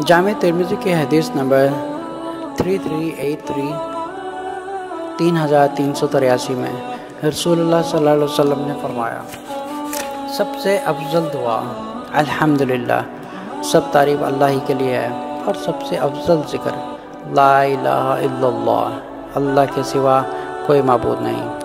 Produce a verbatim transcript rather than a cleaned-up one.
जामे तिरमिजी के हदीस नंबर तैंतीस सौ तिरासी तीन हज़ार तीन सौ तिरासी में रसूलुल्लाह सल्लल्लाहु अलैहि वसल्लम ने फरमाया, सबसे अफजल दुआ अल्हम्दुलिल्लाह, सब तारीफ अल्लाह ही के लिए है, और सबसे अफजल ज़िक्र ला इलाहा इल्लल्लाह, अल्लाह के सिवा कोई माबूद नहीं।